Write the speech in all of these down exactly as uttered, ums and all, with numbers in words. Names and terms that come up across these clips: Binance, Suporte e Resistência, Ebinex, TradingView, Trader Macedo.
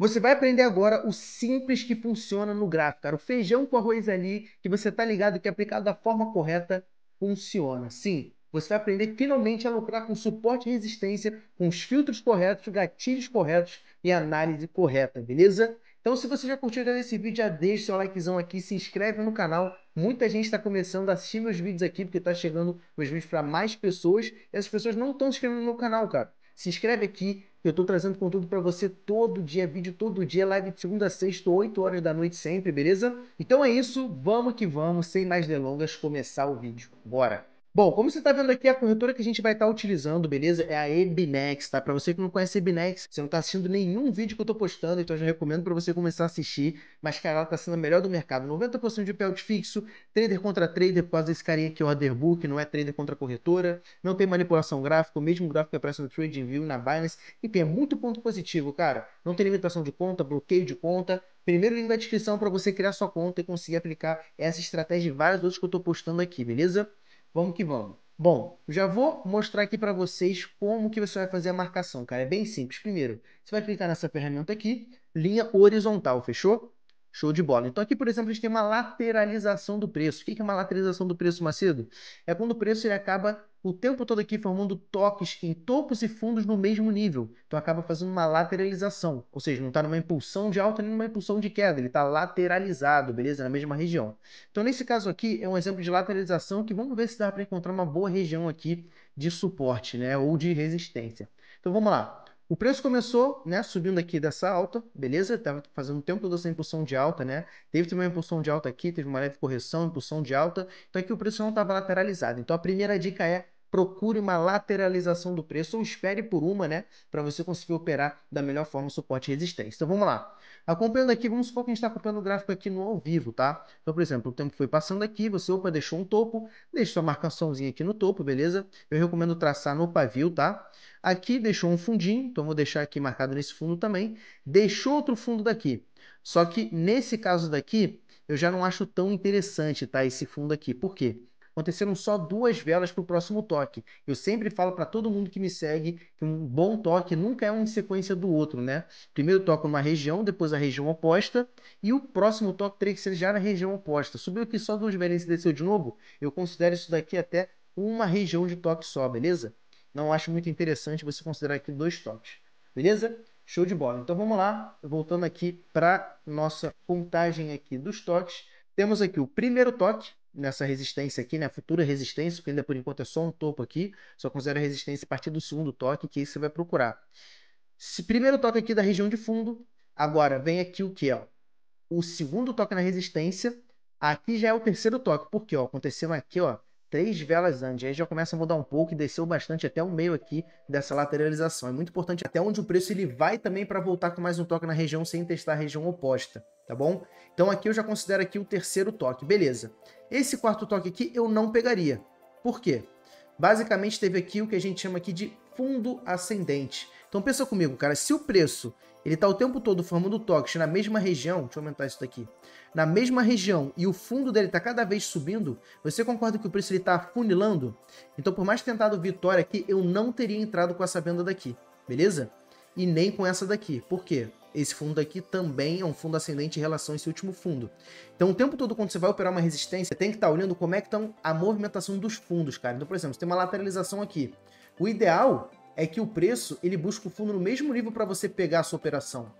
Você vai aprender agora o simples que funciona no gráfico, cara. O feijão com arroz ali, que você tá ligado que aplicado da forma correta, funciona. Sim, você vai aprender finalmente a lucrar com suporte e resistência, com os filtros corretos, gatilhos corretos e análise correta, beleza? Então, se você já curtiu esse vídeo, já deixa seu likezão aqui, se inscreve no canal. Muita gente está começando a assistir meus vídeos aqui, porque tá chegando meus vídeos para mais pessoas. E essas pessoas não estão se inscrevendo no canal, cara. Se inscreve aqui. Eu estou trazendo conteúdo para você todo dia, vídeo todo dia, live de segunda a sexta, oito horas da noite sempre, beleza? Então é isso, vamos que vamos, sem mais delongas, começar o vídeo. Bora! Bom, como você está vendo aqui, a corretora que a gente vai estar tá utilizando, beleza? É a Binance, tá? Para você que não conhece a Binance, você não está assistindo nenhum vídeo que eu estou postando, então eu já recomendo para você começar a assistir. Mas, cara, ela está sendo a melhor do mercado. noventa por cento de pelt fixo, trader contra trader, por causa desse carinha aqui, o order book, não é trader contra corretora. Não tem manipulação gráfica, o mesmo gráfico que aparece no TradingView, na Binance. Enfim, é muito ponto positivo, cara. Não tem limitação de conta, bloqueio de conta. Primeiro link na descrição para você criar sua conta e conseguir aplicar essa estratégia e várias outras que eu estou postando aqui, beleza? Vamos que vamos. Bom, já vou mostrar aqui para vocês como que você vai fazer a marcação, cara. É bem simples. Primeiro, você vai clicar nessa ferramenta aqui, linha horizontal, fechou? Show de bola. Então aqui, por exemplo, a gente tem uma lateralização do preço. O que é uma lateralização do preço, Macedo? É quando o preço ele acaba o tempo todo aqui formando toques em topos e fundos no mesmo nível. Então acaba fazendo uma lateralização, ou seja, não está numa impulsão de alta nem numa impulsão de queda, ele está lateralizado, beleza? Na mesma região. Então nesse caso aqui é um exemplo de lateralização que vamos ver se dá para encontrar uma boa região aqui de suporte, né? Ou de resistência. Então vamos lá. O preço começou, né, subindo aqui dessa alta, beleza? Estava fazendo o tempo todo essa impulsão de alta, né? Teve uma impulsão de alta aqui, teve uma leve correção, impulsão de alta. Então aqui o preço não estava lateralizado. Então a primeira dica é: procure uma lateralização do preço ou espere por uma, né? Para você conseguir operar da melhor forma suporte e resistência. Então vamos lá. Acompanhando aqui, vamos supor que a gente está acompanhando o gráfico aqui no ao vivo, tá? Então, por exemplo, o tempo foi passando aqui, você, opa, deixou um topo, deixa sua marcaçãozinha aqui no topo, beleza? Eu recomendo traçar no pavio, tá? Aqui deixou um fundinho, então vou deixar aqui marcado nesse fundo também. Deixou outro fundo daqui. Só que nesse caso daqui, eu já não acho tão interessante, tá? Esse fundo aqui. Por quê? Aconteceram só duas velas para o próximo toque. Eu sempre falo para todo mundo que me segue que um bom toque nunca é um em sequência do outro, né? Primeiro toco numa região, depois a região oposta, e o próximo toque teria que ser já na região oposta. Subiu aqui só duas velas e desceu de novo, eu considero isso daqui até uma região de toque só, beleza? Não acho muito interessante você considerar aqui dois toques, beleza? Show de bola. Então vamos lá, voltando aqui para nossa contagem aqui dos toques. Temos aqui o primeiro toque, nessa resistência aqui, né? Futura resistência, porque ainda por enquanto é só um topo aqui, só considera resistência a partir do segundo toque, que aí você vai procurar. Esse primeiro toque aqui da região de fundo, agora vem aqui o que? Ó? O segundo toque na resistência, aqui já é o terceiro toque, porque ó, aconteceu aqui, ó, três velas antes, aí já começa a mudar um pouco e desceu bastante até o meio aqui dessa lateralização. É muito importante até onde o preço ele vai também para voltar com mais um toque na região sem testar a região oposta, tá bom? Então aqui eu já considero aqui o terceiro toque, beleza. Esse quarto toque aqui eu não pegaria. Por quê? Basicamente teve aqui o que a gente chama aqui de fundo ascendente. Então pensa comigo, cara, se o preço ele tá o tempo todo formando toques na mesma região, deixa eu aumentar isso daqui, na mesma região e o fundo dele tá cada vez subindo, você concorda que o preço ele tá afunilando? Então por mais tentado vitória aqui, eu não teria entrado com essa venda daqui, beleza? E nem com essa daqui, por quê? Esse fundo aqui também é um fundo ascendente em relação a esse último fundo. Então o tempo todo quando você vai operar uma resistência, tem que estar olhando como é que tá a movimentação dos fundos, cara. Então por exemplo, você tem uma lateralização aqui, o ideal é que o preço ele busca o fundo no mesmo nível para você pegar a sua operação.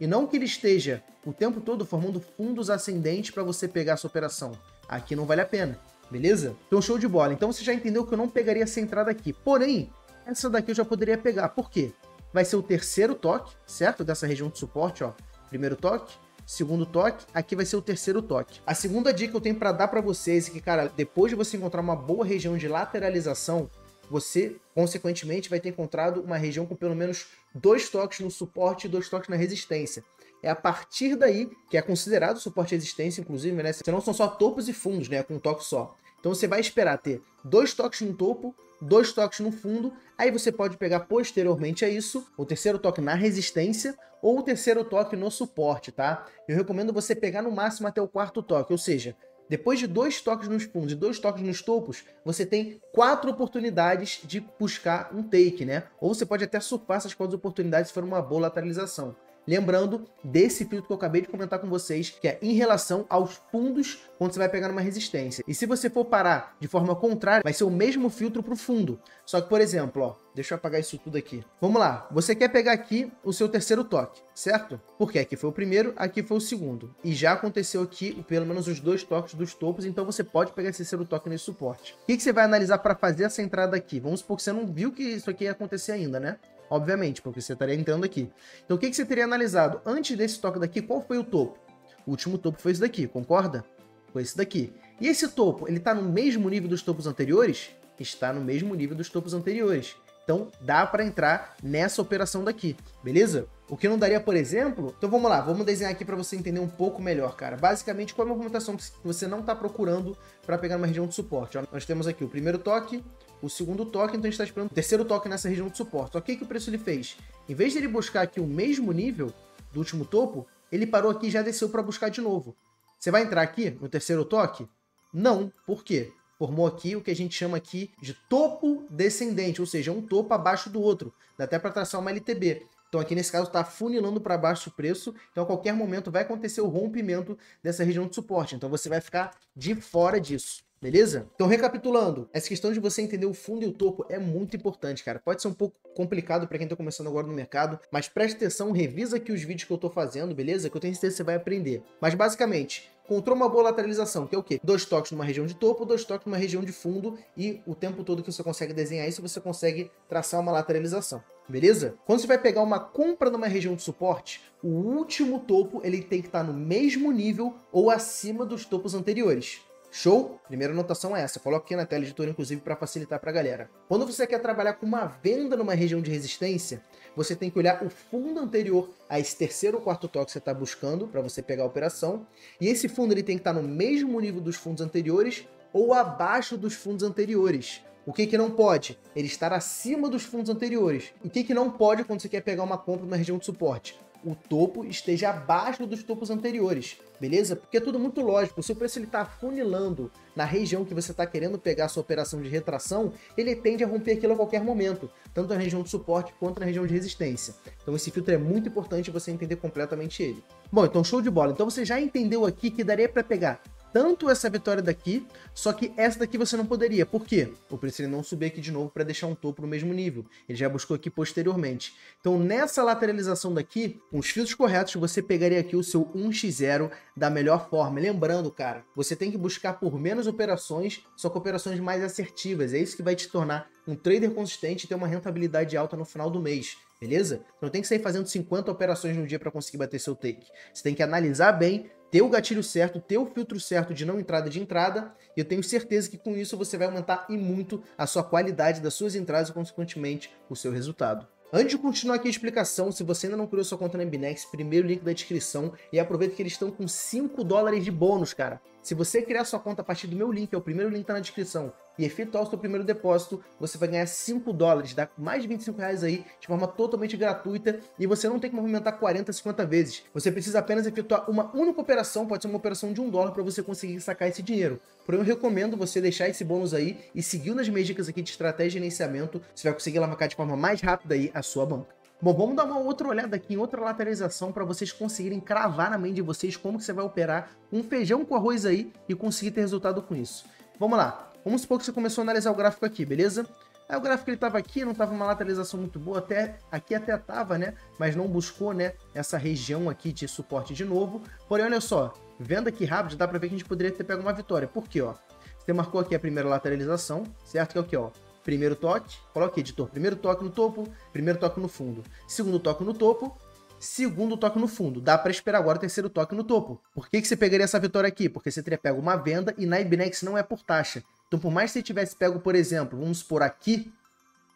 E não que ele esteja o tempo todo formando fundos ascendentes para você pegar a sua operação. Aqui não vale a pena, beleza? Então show de bola. Então você já entendeu que eu não pegaria essa entrada aqui. Porém, essa daqui eu já poderia pegar. Por quê? Vai ser o terceiro toque, certo? Dessa região de suporte, ó. Primeiro toque, segundo toque, aqui vai ser o terceiro toque. A segunda dica que eu tenho para dar para vocês é que, cara, depois de você encontrar uma boa região de lateralização, você, consequentemente, vai ter encontrado uma região com pelo menos dois toques no suporte e dois toques na resistência. É a partir daí que é considerado suporte e resistência, inclusive, né? Senão são só topos e fundos, né? Com um toque só. Então você vai esperar ter dois toques no topo, dois toques no fundo, aí você pode pegar posteriormente a isso, o terceiro toque na resistência ou o terceiro toque no suporte, tá? Eu recomendo você pegar no máximo até o quarto toque, ou seja, depois de dois toques nos fundos e dois toques nos topos, você tem quatro oportunidades de buscar um take, né? Ou você pode até surfar essas quatro oportunidades se for uma boa lateralização. Lembrando desse filtro que eu acabei de comentar com vocês, que é em relação aos fundos quando você vai pegar uma resistência. E se você for parar de forma contrária, vai ser o mesmo filtro para o fundo. Só que, por exemplo, ó, deixa eu apagar isso tudo aqui. Vamos lá, você quer pegar aqui o seu terceiro toque, certo? Porque aqui foi o primeiro, aqui foi o segundo. E já aconteceu aqui pelo menos os dois toques dos topos, então você pode pegar esse terceiro toque nesse suporte. O que, que você vai analisar para fazer essa entrada aqui? Vamos supor que você não viu que isso aqui ia acontecer ainda, né? Obviamente, porque você estaria entrando aqui. Então, o que, que você teria analisado? Antes desse toque daqui, qual foi o topo? O último topo foi esse daqui, concorda? Foi esse daqui. E esse topo, ele está no mesmo nível dos topos anteriores? Está no mesmo nível dos topos anteriores. Então, dá para entrar nessa operação daqui, beleza? O que não daria, por exemplo... Então, vamos lá. Vamos desenhar aqui para você entender um pouco melhor, cara. Basicamente, qual é a movimentação que você não está procurando para pegar uma região de suporte? Ó, nós temos aqui o primeiro toque, o segundo toque, então a gente está esperando o terceiro toque nessa região de suporte. O que, que o preço ele fez? Em vez de ele buscar aqui o mesmo nível do último topo, ele parou aqui e já desceu para buscar de novo. Você vai entrar aqui no terceiro toque? Não. Por quê? Formou aqui o que a gente chama aqui de topo descendente, ou seja, um topo abaixo do outro. Dá até para traçar uma L T B. Então aqui nesse caso está funilando para baixo o preço, então a qualquer momento vai acontecer o rompimento dessa região de suporte. Então você vai ficar de fora disso. Beleza? Então, recapitulando, essa questão de você entender o fundo e o topo é muito importante, cara. Pode ser um pouco complicado para quem está começando agora no mercado, mas presta atenção, revisa aqui os vídeos que eu estou fazendo, beleza? Que eu tenho certeza que você vai aprender. Mas, basicamente, encontrou uma boa lateralização, que é o quê? Dois toques numa região de topo, dois toques numa região de fundo, e o tempo todo que você consegue desenhar isso, você consegue traçar uma lateralização. Beleza? Quando você vai pegar uma compra numa região de suporte, o último topo ele tem que estar no mesmo nível ou acima dos topos anteriores. Show? Primeira anotação é essa. Coloca aqui na tela editora, inclusive, para facilitar para a galera. Quando você quer trabalhar com uma venda numa região de resistência, você tem que olhar o fundo anterior a esse terceiro ou quarto toque que você está buscando para você pegar a operação. E esse fundo ele tem que estar no mesmo nível dos fundos anteriores ou abaixo dos fundos anteriores. O que que não pode? Ele estar acima dos fundos anteriores. O que que não pode quando você quer pegar uma compra numa região de suporte? O topo esteja abaixo dos topos anteriores, beleza? Porque é tudo muito lógico. Se o preço está funilando na região que você está querendo pegar a sua operação de retração, ele tende a romper aquilo a qualquer momento, tanto na região de suporte quanto na região de resistência. Então esse filtro é muito importante você entender completamente ele. Bom, então show de bola. Então você já entendeu aqui que daria para pegar tanto essa vitória daqui, só que essa daqui você não poderia. Por quê? O preço ele não subir aqui de novo para deixar um topo no mesmo nível. Ele já buscou aqui posteriormente. Então, nessa lateralização daqui, com os filtros corretos, você pegaria aqui o seu um por zero da melhor forma. Lembrando, cara, você tem que buscar por menos operações, só que operações mais assertivas. É isso que vai te tornar um trader consistente e ter uma rentabilidade alta no final do mês. Beleza? Não tem que sair fazendo cinquenta operações no dia para conseguir bater seu take. Você tem que analisar bem, ter o gatilho certo, ter o filtro certo de não entrada de entrada, e eu tenho certeza que com isso você vai aumentar e muito a sua qualidade das suas entradas e, consequentemente, o seu resultado. Antes de continuar aqui a explicação, se você ainda não criou sua conta na Binance, primeiro link da descrição, e aproveita que eles estão com cinco dólares de bônus, cara. Se você criar sua conta a partir do meu link, é o primeiro link que tá na descrição, e efetuar o seu primeiro depósito, você vai ganhar cinco dólares, dá mais de vinte e cinco reais aí, de forma totalmente gratuita, e você não tem que movimentar quarenta, cinquenta vezes. Você precisa apenas efetuar uma única operação, pode ser uma operação de um dólar, para você conseguir sacar esse dinheiro. Porém, eu recomendo você deixar esse bônus aí e seguindo as minhas dicas aqui de estratégia e gerenciamento, você vai conseguir alavancar de forma mais rápida aí a sua banca. Bom, vamos dar uma outra olhada aqui em outra lateralização para vocês conseguirem cravar na mente de vocês como que você vai operar um feijão com arroz aí e conseguir ter resultado com isso. Vamos lá. Vamos supor que você começou a analisar o gráfico aqui, beleza? Aí o gráfico ele tava aqui, não tava uma lateralização muito boa, até aqui até tava, né? Mas não buscou, né, essa região aqui de suporte de novo. Porém, olha só, vendo aqui rápido, dá para ver que a gente poderia ter pego uma vitória. Por quê, ó? Você marcou aqui a primeira lateralização, certo? Que é o quê, ó? Primeiro toque, coloca, editor, primeiro toque no topo, primeiro toque no fundo, segundo toque no topo, segundo toque no fundo. Dá para esperar agora o terceiro toque no topo. Por que que você pegaria essa vitória aqui? Porque você teria pego uma venda e na Binance não é por taxa. Então, por mais que você tivesse pego, por exemplo, vamos por aqui,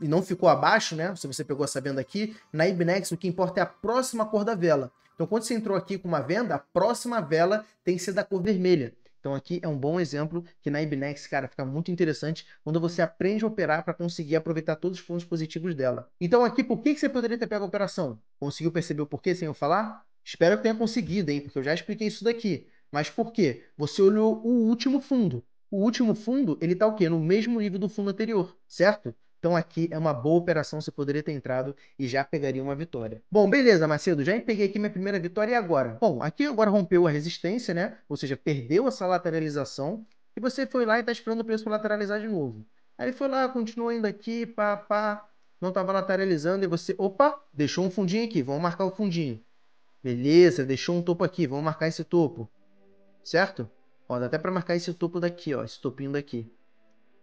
e não ficou abaixo, né? Se você pegou essa venda aqui, na Binance o que importa é a próxima cor da vela. Então, quando você entrou aqui com uma venda, a próxima vela tem que ser da cor vermelha. Então, aqui é um bom exemplo que na Binance, cara, fica muito interessante quando você aprende a operar para conseguir aproveitar todos os pontos positivos dela. Então, aqui, por que você poderia ter pego a operação? Conseguiu perceber o porquê sem eu falar? Espero que tenha conseguido, hein? Porque eu já expliquei isso daqui. Mas por quê? Você olhou o último fundo. O último fundo, ele tá o quê? No mesmo nível do fundo anterior, certo? Então aqui é uma boa operação, você poderia ter entrado e já pegaria uma vitória. Bom, beleza, Macedo, já peguei aqui minha primeira vitória e agora? Bom, aqui agora rompeu a resistência, né? Ou seja, perdeu essa lateralização e você foi lá e está esperando o preço lateralizar de novo. Aí foi lá, continuou indo aqui, pá, pá, não estava lateralizando e você, opa, deixou um fundinho aqui, vamos marcar o fundinho. Beleza, deixou um topo aqui, vamos marcar esse topo, certo? Ó, dá até para marcar esse topo daqui, ó, esse topinho daqui.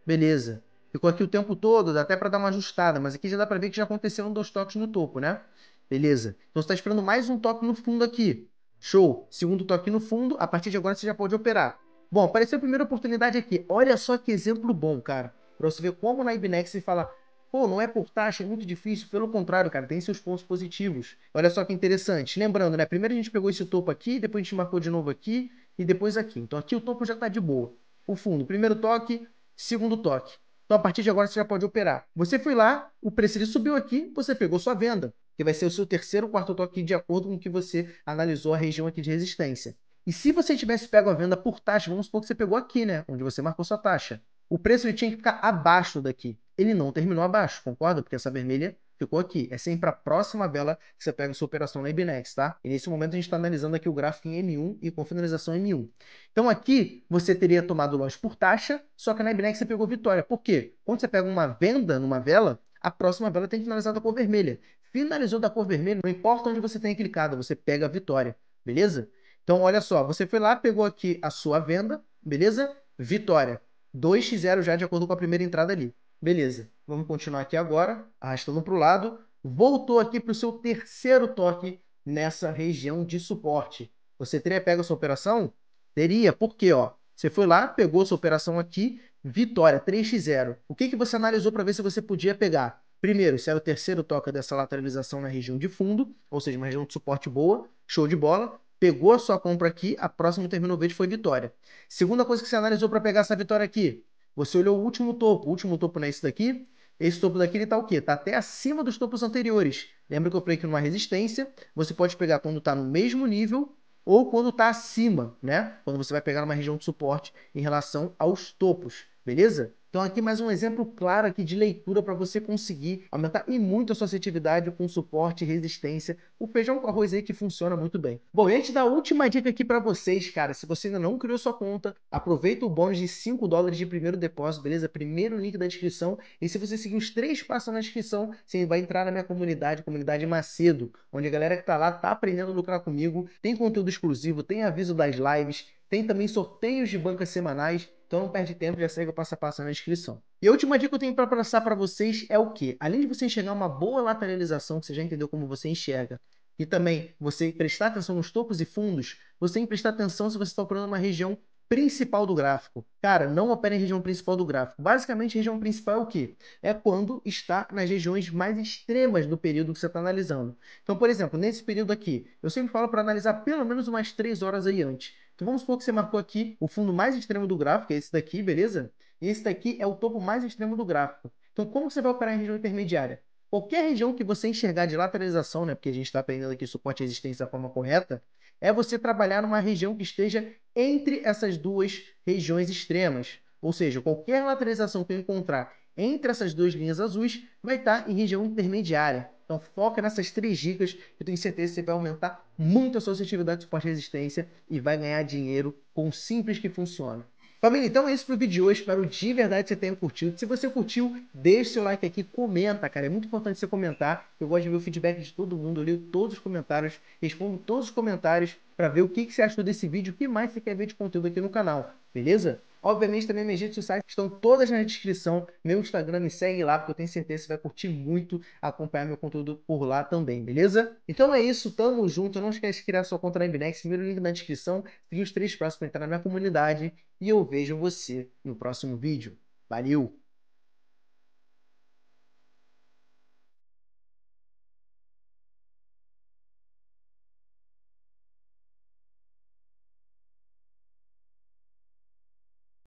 Beleza. Ficou aqui o tempo todo, dá até para dar uma ajustada, mas aqui já dá para ver que já aconteceram dois toques no topo, né? Beleza. Então você está esperando mais um toque no fundo aqui. Show. Segundo toque no fundo, a partir de agora você já pode operar. Bom, apareceu a primeira oportunidade aqui. Olha só que exemplo bom, cara. Para você ver como na Ibinex você fala, pô, não é por taxa, é muito difícil. Pelo contrário, cara, tem seus pontos positivos. Olha só que interessante. Lembrando, né? Primeiro a gente pegou esse topo aqui, depois a gente marcou de novo aqui e depois aqui. Então aqui o topo já está de boa. O fundo, primeiro toque, segundo toque. Então, a partir de agora, você já pode operar. Você foi lá, o preço ele subiu aqui, você pegou sua venda, que vai ser o seu terceiro ou quarto toque de acordo com o que você analisou a região aqui de resistência. E se você tivesse pego a venda por taxa, vamos supor que você pegou aqui, né? Onde você marcou sua taxa. O preço ele tinha que ficar abaixo daqui. Ele não terminou abaixo, concorda? Porque essa vermelha ficou aqui. É sempre a próxima vela que você pega a sua operação na Ibinex, tá? E nesse momento a gente está analisando aqui o gráfico em M um e com finalização em M um. Então aqui você teria tomado loss por taxa, só que na Ibinex você pegou vitória. Por quê? Quando você pega uma venda numa vela, a próxima vela tem que finalizar da cor vermelha. Finalizou da cor vermelha, não importa onde você tenha clicado, você pega a vitória, beleza? Então olha só, você foi lá, pegou aqui a sua venda, beleza? Vitória. dois por zero já de acordo com a primeira entrada ali. Beleza, vamos continuar aqui agora, arrastando para o lado. Voltou aqui para o seu terceiro toque nessa região de suporte. Você teria pego a sua operação? Teria, porque ó, você foi lá, pegou a sua operação aqui, vitória, três por zero. O que, que você analisou para ver se você podia pegar? Primeiro, se era o terceiro toque dessa lateralização na região de fundo, ou seja, uma região de suporte boa, show de bola. Pegou a sua compra aqui, a próxima terminou verde foi vitória. Segunda coisa que você analisou para pegar essa vitória aqui? Você olhou o último topo, o último topo não é esse daqui, esse topo daqui ele tá o quê? Tá até acima dos topos anteriores. Lembra que eu falei que numa resistência, você pode pegar quando tá no mesmo nível ou quando tá acima, né? Quando você vai pegar uma região de suporte em relação aos topos, beleza? Então aqui mais um exemplo claro aqui de leitura para você conseguir aumentar e muito a sua assertividade com suporte e resistência. O feijão com arroz aí que funciona muito bem. Bom, e antes da última dica aqui para vocês, cara, se você ainda não criou sua conta, aproveita o bônus de cinco dólares de primeiro depósito, beleza? Primeiro link da descrição. E se você seguir os três passos na descrição, você vai entrar na minha comunidade, comunidade Macedo, onde a galera que tá lá tá aprendendo a lucrar comigo, tem conteúdo exclusivo, tem aviso das lives, tem também sorteios de bancas semanais. Então não perde tempo, já segue o passo a passo na descrição. E a última dica que eu tenho para passar para vocês é o quê? Além de você enxergar uma boa lateralização, que você já entendeu como você enxerga, e também você prestar atenção nos topos e fundos, você tem que prestar atenção se você está operando uma região principal do gráfico. Cara, não opera em região principal do gráfico. Basicamente, a região principal é o quê? É quando está nas regiões mais extremas do período que você está analisando. Então, por exemplo, nesse período aqui, eu sempre falo para analisar pelo menos umas três horas aí antes. Então vamos supor que você marcou aqui o fundo mais extremo do gráfico, é esse daqui, beleza? E esse daqui é o topo mais extremo do gráfico. Então como você vai operar em região intermediária? Qualquer região que você enxergar de lateralização, né? Porque a gente está aprendendo aqui suporte e resistência da forma correta, é você trabalhar numa região que esteja entre essas duas regiões extremas. Ou seja, qualquer lateralização que eu encontrar entre essas duas linhas azuis vai estar em região intermediária. Então foca nessas três dicas, eu tenho certeza que você vai aumentar muito a sua assertividade de suporte e resistência e vai ganhar dinheiro com o simples que funciona. Família, então é isso para o vídeo de hoje, espero de verdade que você tenha curtido. Se você curtiu, deixe seu like aqui, comenta, cara, é muito importante você comentar. Eu gosto de ver o feedback de todo mundo, eu leio todos os comentários, respondo todos os comentários para ver o que, que você achou desse vídeo, o que mais você quer ver de conteúdo aqui no canal, beleza? Obviamente também minhas redes sociais estão todas na descrição, meu Instagram, me segue lá porque eu tenho certeza que você vai curtir muito acompanhar meu conteúdo por lá também, beleza? Então é isso, tamo junto, não esquece de criar sua conta na Ibinex, primeiro link na descrição, seguir os três passos para entrar na minha comunidade e eu vejo você no próximo vídeo. Valeu!